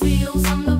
Wheels on the